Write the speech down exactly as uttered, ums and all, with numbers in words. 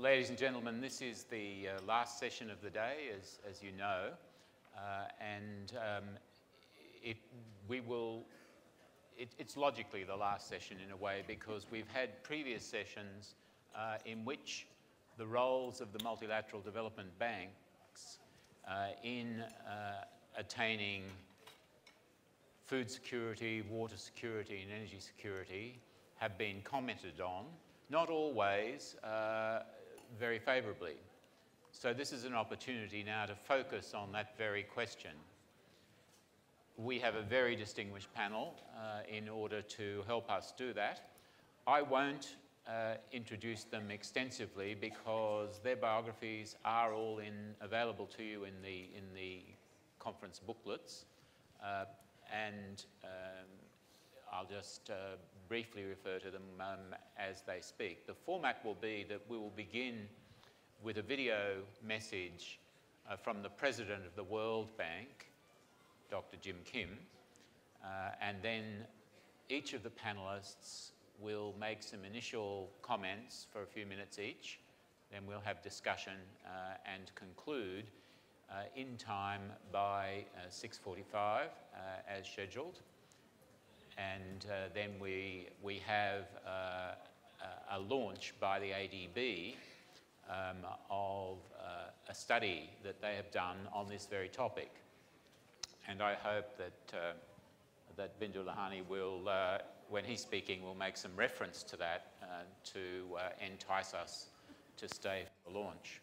Ladies and gentlemen, this is the uh, last session of the day, as, as you know, uh, and um, it, we will, it, it's logically the last session in a way, because we've had previous sessions uh, in which the roles of the multilateral development banks uh, in uh, attaining food security, water security and energy security have been commented on, not always uh, very favourably. So this is an opportunity now to focus on that very question. We have a very distinguished panel uh, in order to help us do that. I won't uh, introduce them extensively because their biographies are all in, available to you in the, in the conference booklets, uh, and um, I'll just uh, briefly refer to them um, as they speak. The format will be that we will begin with a video message uh, from the President of the World Bank, Doctor Jim Kim, uh, and then each of the panellists will make some initial comments for a few minutes each, then we'll have discussion uh, and conclude uh, in time by uh, six forty-five uh, as scheduled. And uh, then we, we have uh, a launch by the A D B um, of uh, a study that they have done on this very topic. And I hope that, uh, that Bindu Lahani will, uh, when he's speaking, will make some reference to that uh, to uh, entice us to stay for the launch.